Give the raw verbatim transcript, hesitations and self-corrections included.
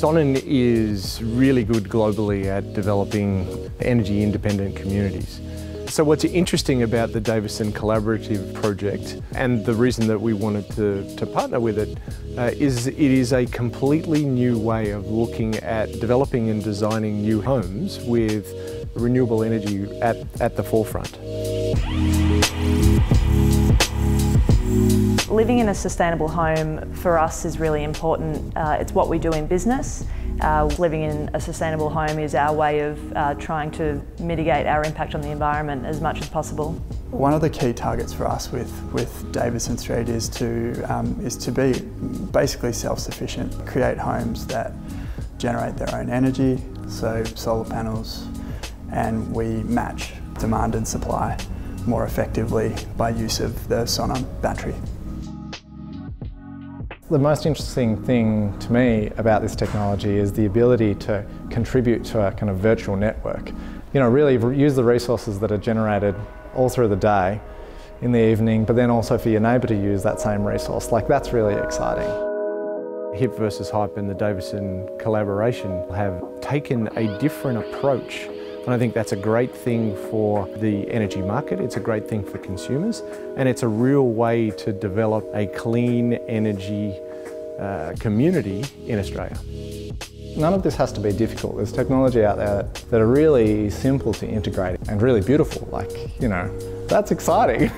Sonnen is really good globally at developing energy independent communities. So what's interesting about the Davison Collaborative project, and the reason that we wanted to, to partner with it, uh, is it is a completely new way of looking at developing and designing new homes with renewable energy at, at the forefront. Living in a sustainable home for us is really important. Uh, it's what we do in business. Uh, living in a sustainable home is our way of uh, trying to mitigate our impact on the environment as much as possible. One of the key targets for us with, with Davison Street is to, um, is to be basically self-sufficient, create homes that generate their own energy, so solar panels, and we match demand and supply more effectively by use of the Sonnen battery. The most interesting thing to me about this technology is the ability to contribute to a kind of virtual network. You know, really use the resources that are generated all through the day, in the evening, but then also for your neighbour to use that same resource. Like, that's really exciting. HIP versus HYPE and the Davison collaboration have taken a different approach, and I think that's a great thing for the energy market, it's a great thing for consumers, and it's a real way to develop a clean energy uh, community in Australia. None of this has to be difficult. There's technology out there that are really simple to integrate and really beautiful. Like, you know, that's exciting.